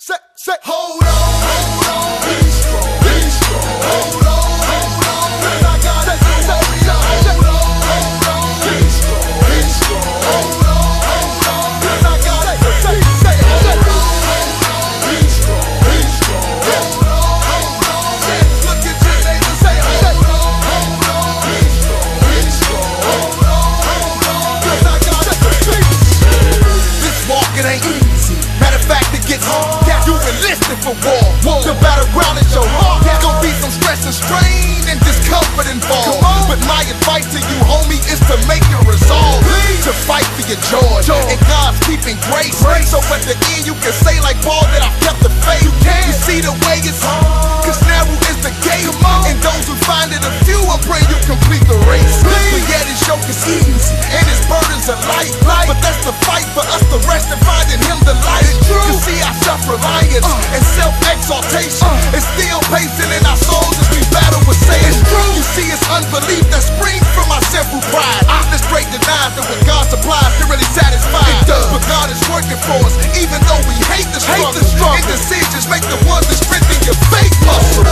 hold on, hold on, hold on. The battleground is your heart. There's gonna be some stress and strain and discomfort involved. But my advice to you, homie, is to make your resolve. To fight for your joy, and God's keeping grace. So at the end you can say like Paul that I've kept the faith. You see the way it's on, cause narrow is the gate. And those who find it a few, I pray you complete the race. But yet his yoke is easy and his burdens are light. But that's the fight for us to rest and find in him the light. You see our self-reliance and self-exaltation is still pacing in our souls as we battle with Satan. You see it's unbelief that springs from our sinful pride. The straight denies that when God supplies, it really satisfies. It does, but God is working for us, even though we hate the struggle. Indecisions make the ones that strengthen your faith muscle.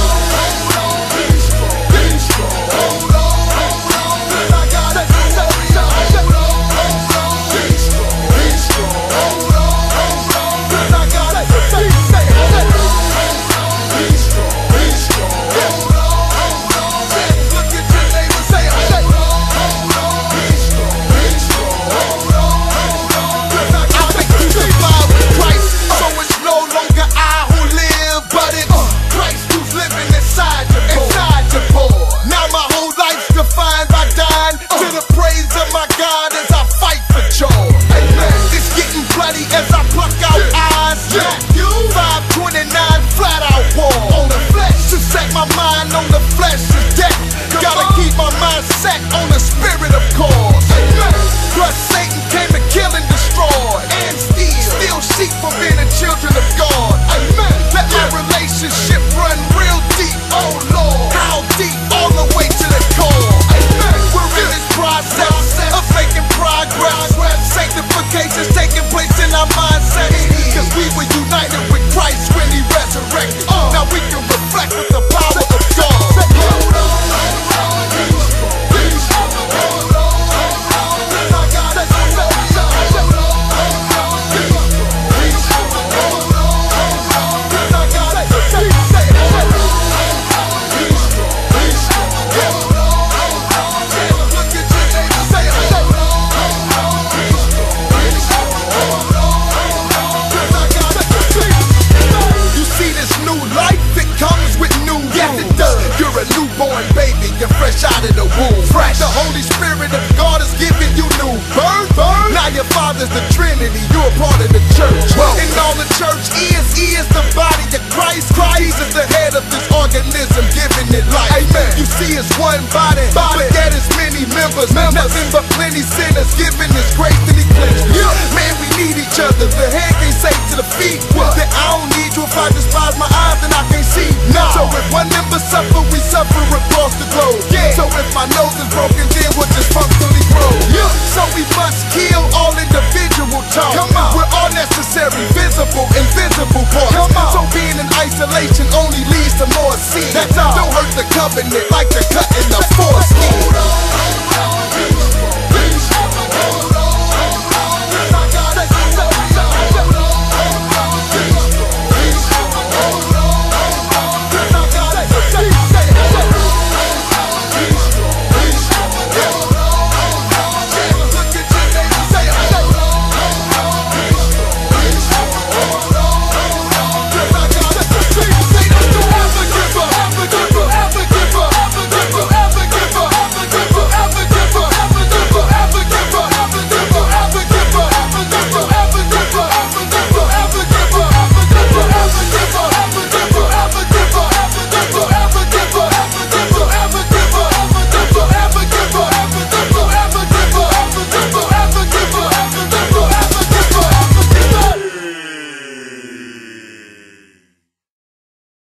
Only leads to more sin. That's all. Don't hurt the covenant like the cut in the foreskin.